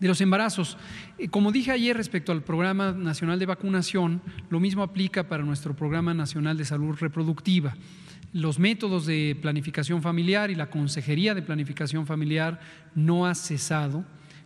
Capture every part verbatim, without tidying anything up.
de los embarazos. Como dije ayer respecto al Programa Nacional de Vacunación, lo mismo aplica para nuestro Programa Nacional de Salud Reproductiva. Los métodos de planificación familiar y la Consejería de Planificación Familiar no ha cesado.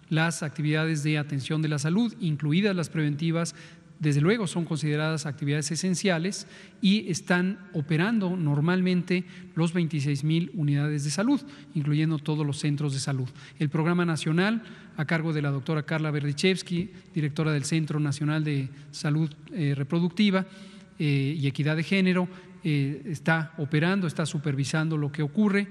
Las actividades de atención de la salud, incluidas las preventivas, desde luego son consideradas actividades esenciales y están operando normalmente los veintiséis mil unidades de salud, incluyendo todos los centros de salud. El Programa Nacional, a cargo de la doctora Karla Berdichesky, directora del Centro Nacional de Salud Reproductiva y Equidad de Género, está operando, está supervisando lo que ocurre,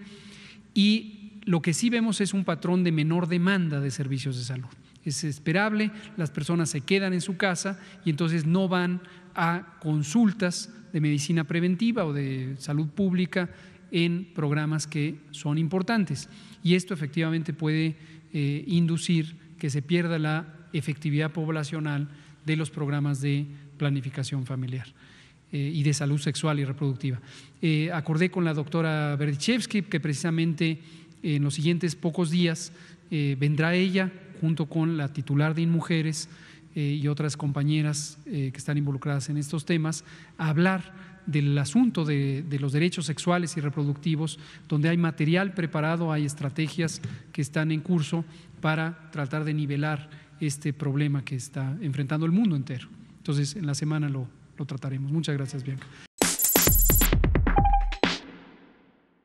y lo que sí vemos es un patrón de menor demanda de servicios de salud. Es esperable, las personas se quedan en su casa y entonces no van a consultas de medicina preventiva o de salud pública en programas que son importantes. Y esto efectivamente puede eh, inducir que se pierda la efectividad poblacional de los programas de planificación familiar eh, y de salud sexual y reproductiva. Eh, acordé con la doctora Berdichesky que precisamente en los siguientes pocos días eh, vendrá ella junto con la titular de Inmujeres eh, y otras compañeras eh, que están involucradas en estos temas a hablar del asunto de, de los derechos sexuales y reproductivos, donde hay material preparado, hay estrategias que están en curso para tratar de nivelar este problema que está enfrentando el mundo entero. Entonces, en la semana lo, lo trataremos. Muchas gracias, Bianca.